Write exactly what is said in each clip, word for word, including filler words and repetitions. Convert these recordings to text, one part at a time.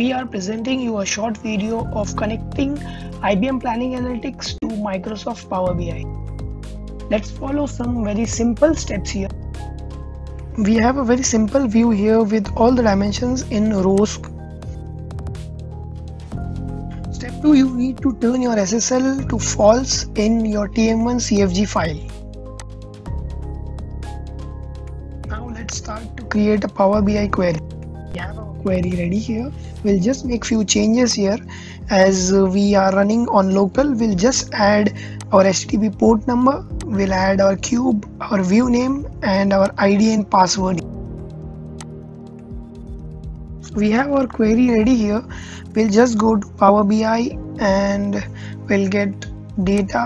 we are presenting you a short video of connecting I B M Planning Analytics to Microsoft Power B I. Let's follow some very simple steps here. We have a very simple view here with all the dimensions in rows. Step two, you need to turn your S S L to false in your T M one C F G file. Start to create a Power B I query. We have our query ready here. We'll just make few changes here. As we are running on local, we'll just add our H T T P port number, we'll add our cube, our view name, and our I D and password. We have our query ready here. We'll just go to Power B I and we'll get data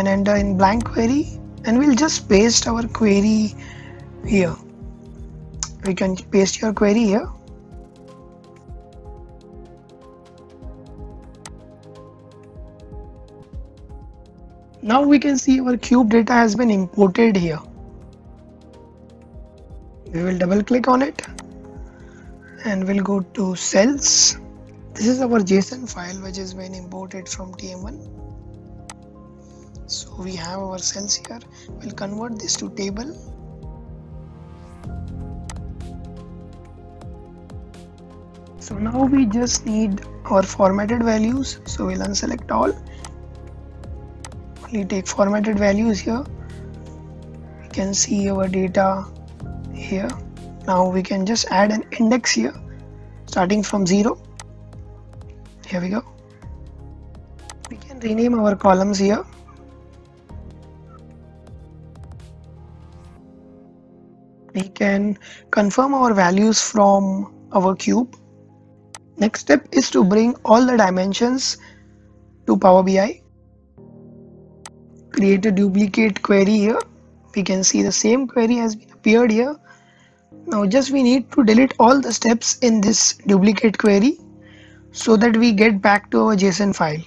and enter in blank query, and we'll just paste our query here. We can paste your query here. Now we can see our cube data has been imported here. We will double click on it and we'll go to cells. This is our JSON file which has been imported from T M one. So we have our cells here. We'll convert this to table. So now we just need our formatted values, so we'll unselect all, only take formatted values here. We can see our data here. Now we can just add an index here starting from zero. Here we go. We can rename our columns here. We can confirm our values from our cube. Next step is to bring all the dimensions to Power B I. Create a duplicate query here. We can see the same query has been appeared here. Now just we need to delete all the steps in this duplicate query so that we get back to our JSON file.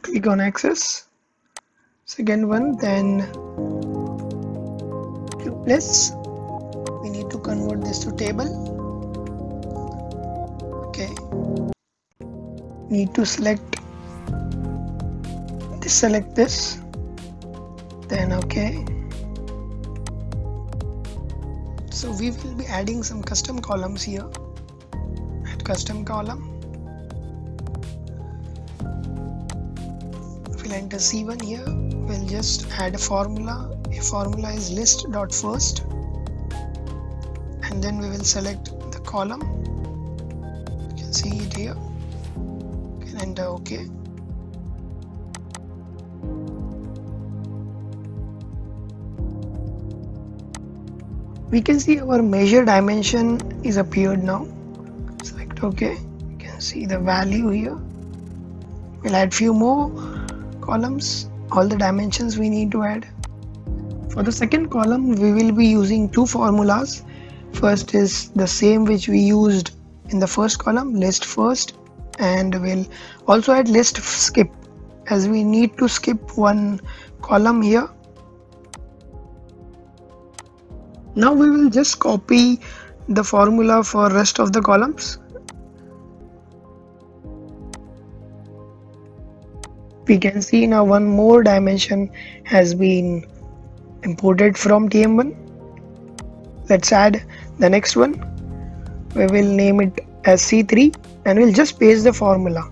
Click on access. Second one, then plus we need to convert this to table. Okay, need to select this, select this, then okay. So we will be adding some custom columns here. Add custom column, we'll enter C one here. We'll just add a formula. A formula is list dot first, and then we will select the column. You can see it here. You can enter OK. We can see our measure dimension is appeared now. Select OK. You can see the value here. We'll add few more columns. All the dimensions we need to add. For the second column, we will be using two formulas. First is the same which we used in the first column, list first, and we'll also add list skip as we need to skip one column here. Now we will just copy the formula for rest of the columns. We can see now one more dimension has been imported from T M one. Let's add the next one. We will name it as C three and we'll just paste the formula.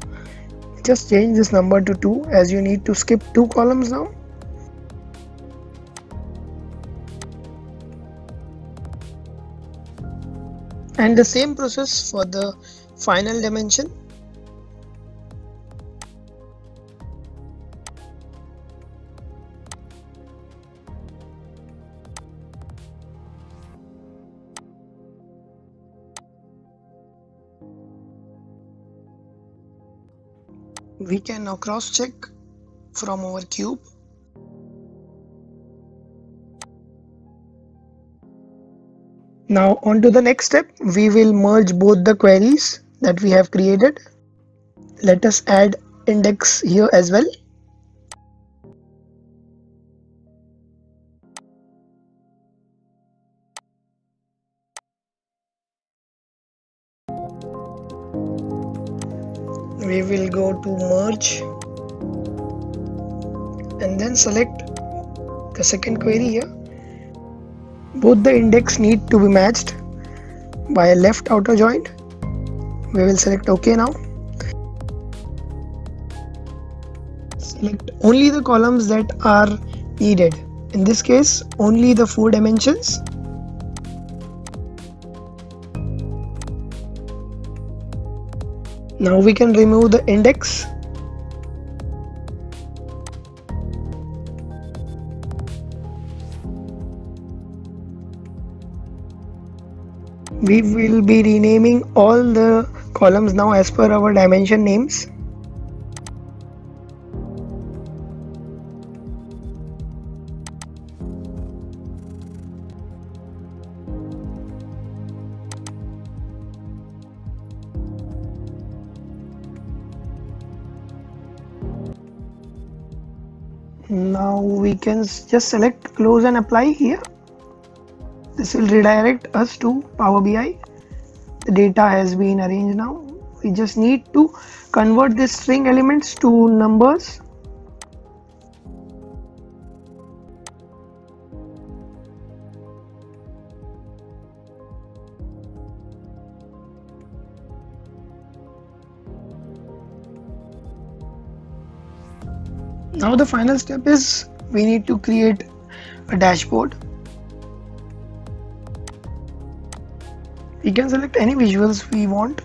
Just change this number to two as you need to skip two columns now. And the same process for the final dimension. We can now cross check from our cube. Now on to the next step. We will merge both the queries that we have created. Let us add index here as well. we will go to merge and then select the second query here. Both the index need to be matched by a left outer join. We will select OK now. Select only the columns that are needed. In this case, only the four dimensions. Now we can remove the index. We will be renaming all the columns now as per our dimension names. Now we can just select close and apply here. This will redirect us to Power B I. The data has been arranged now. We just need to convert this string elements to numbers. Now the final step is we need to create a dashboard. We can select any visuals we want.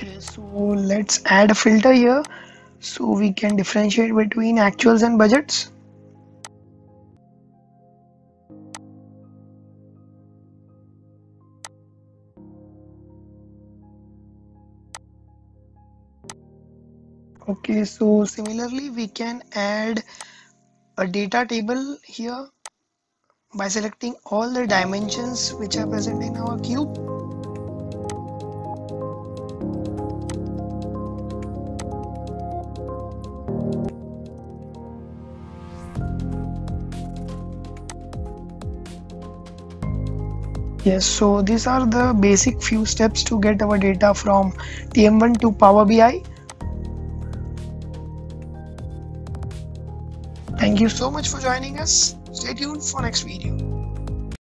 Okay, so let's add a filter here so we can differentiate between actuals and budgets. Okay, so similarly we can add a data table here by selecting all the dimensions which are present in our cube. Yes, so these are the basic few steps to get our data from T M one to Power B I. Thank you so much for joining us. Stay tuned for next video.